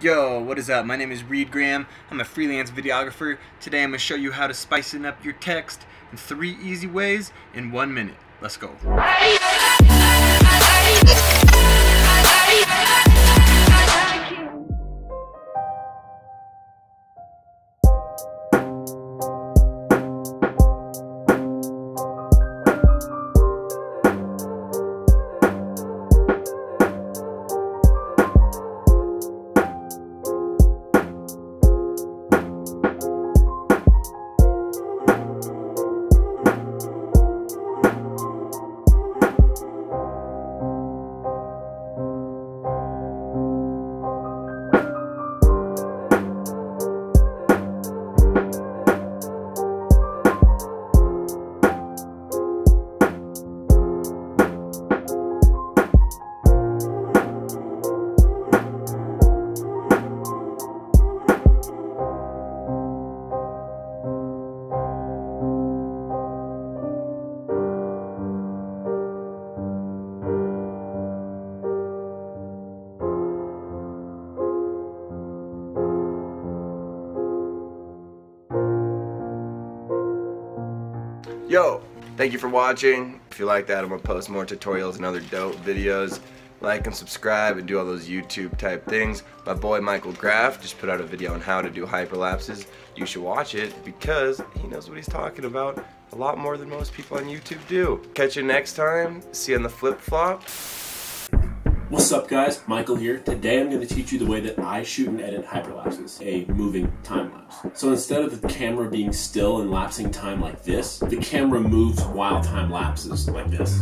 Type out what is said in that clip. Yo, what is up? My name is Reed Graham. I'm a freelance videographer. Today I'm going to show you how to spice up your text in 3 easy ways in 1 minute. Let's go. Yo, thank you for watching. If you like that, I'm gonna post more tutorials and other dope videos. Like and subscribe and do all those YouTube type things. My boy Michael Graff just put out a video on how to do hyperlapses. You should watch it because he knows what he's talking about a lot more than most people on YouTube do. Catch you next time. See you on the flip-flop. What's up guys, Michael here. Today I'm going to teach you the way that I shoot and edit hyperlapses, a moving time lapse. So instead of the camera being still and lapsing time like this, the camera moves while time lapses like this.